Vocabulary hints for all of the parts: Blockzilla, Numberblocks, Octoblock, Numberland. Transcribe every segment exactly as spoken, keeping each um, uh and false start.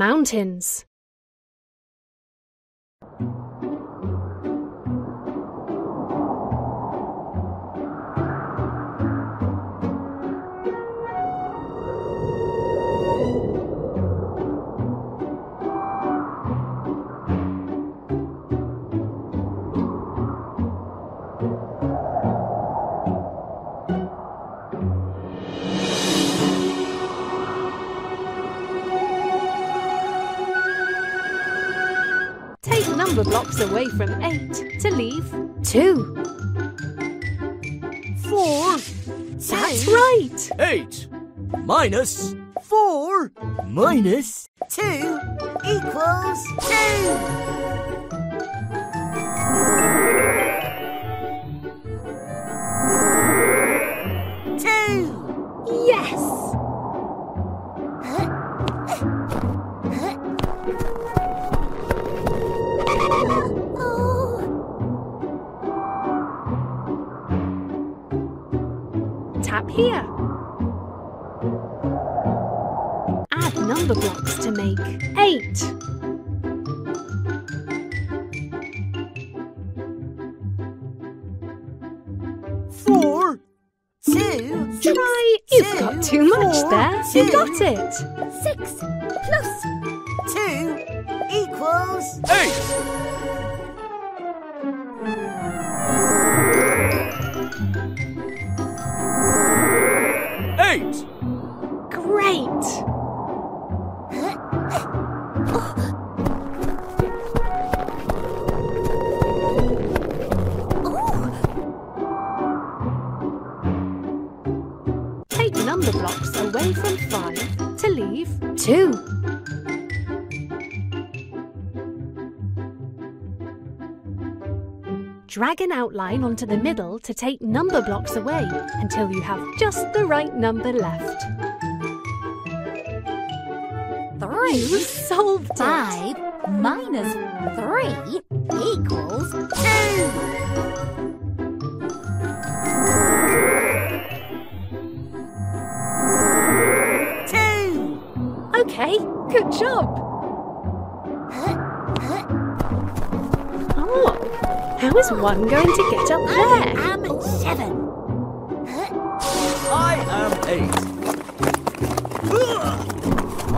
mountains. Number blocks away from eight to leave two. Four. That's right. Eight minus four minus two equals two. Two. Yes. Here. Add number blocks to make eight. Four. Two. Try. You've got too much there. You got it. Six plus two equals eight. Number blocks away from five to leave two. Drag an outline onto the middle to take number blocks away until you have just the right number left. Three. You solved it. Five minus three equals two. Okay, good job. Oh, how is one going to get up there? I am seven. I am eight.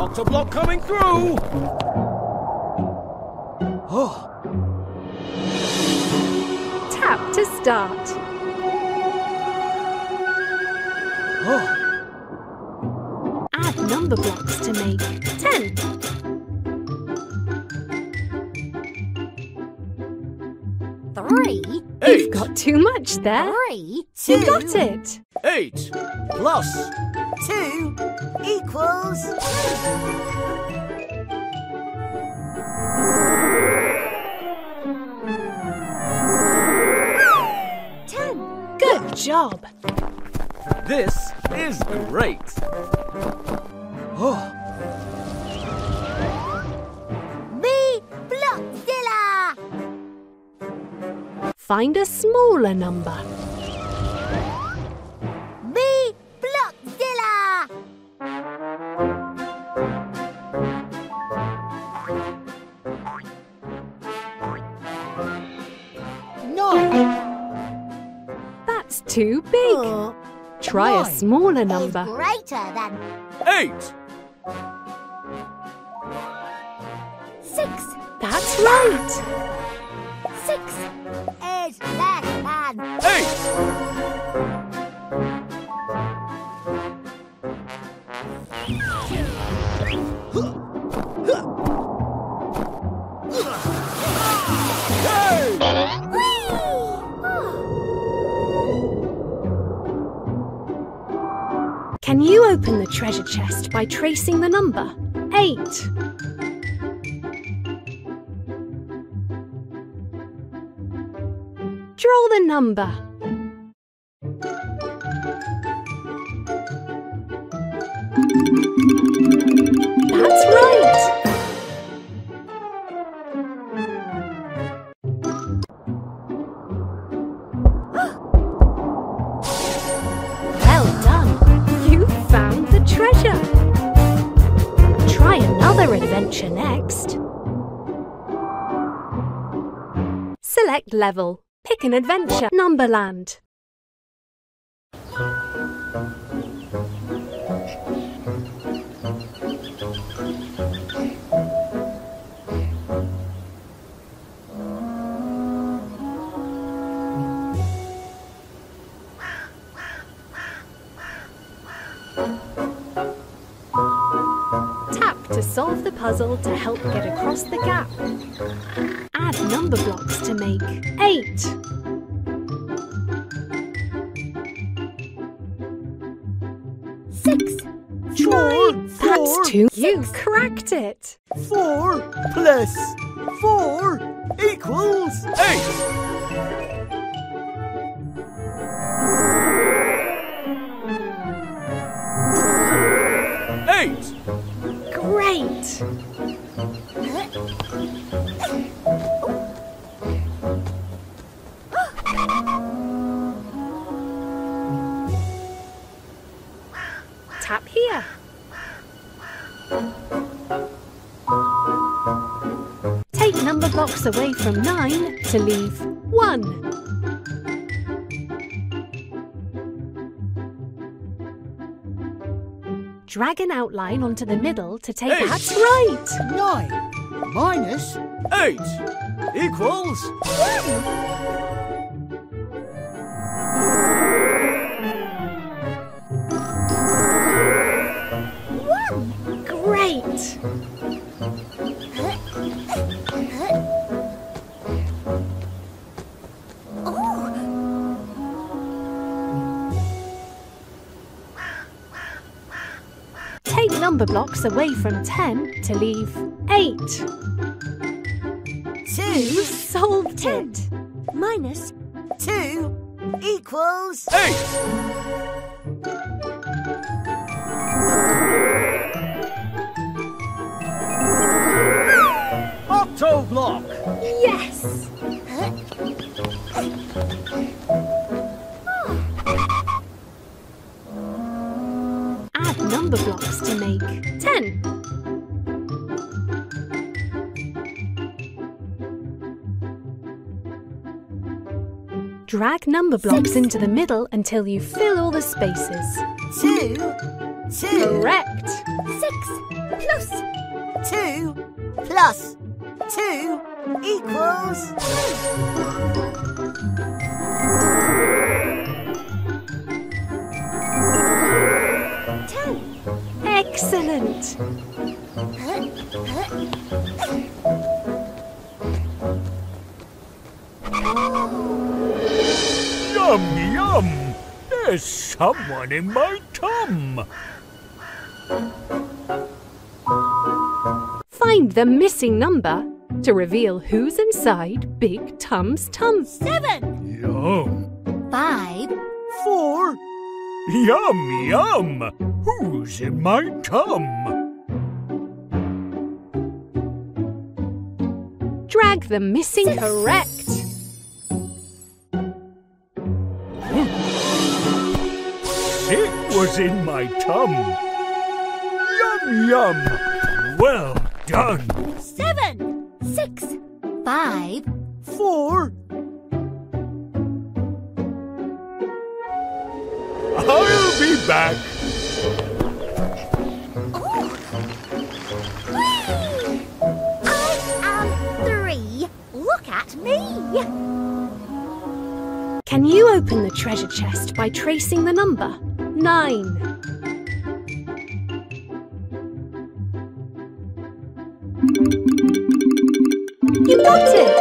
Octoblock coming through. Oh. Tap to start. Oh. Number blocks to make ten. Three. Eight. You've got too much there. Three. Two. You got it. Eight plus two equals ten. Ten. Good job. This is great. Oh. Be Blockzilla! Find a smaller number. Be Blockzilla! Nine. That's too big. Oh. Try Nine a smaller number. Greater than eight. Six. That's right. Six is less than eight. Hey! Oh. Can you open the treasure chest by tracing the number eight? Draw the number. That's right. Well done. You found the treasure. Try another adventure. Select level. Pick an adventure. Numberland. Solve the puzzle to help get across the gap. Add number blocks to make eight. Six. Draw. That's two. You cracked it. Four plus four equals eight. Tap here. Take number blocks away from nine to leave one. Drag an outline onto the middle to take eight. That's right. Nine minus eight equals one. Take number blocks away from ten to leave eight. Two. You solved it. Minus two equals eight. Block. Yes. Add number blocks to make ten. Drag number blocks Six. into the middle until you fill all the spaces. Two. Two. Correct. Six plus two plus two equals two. Ten. Excellent. Yum, yum. There's someone in my tum. Find the missing number to reveal who's inside Big Tum's tum. Seven. Yum. Five. Four. Yum, yum. Who's in my tum? Drag the missing Six. correct. It was in my tum. Yum, yum. Well done. Seven. Six, five, four. I'll be back. Oh. Whee! I am three. Look at me. Can you open the treasure chest by tracing the number nine? You got it!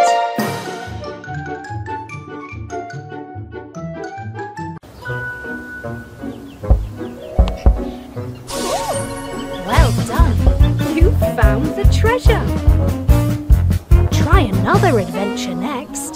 Well done! You found the treasure! Try another adventure next!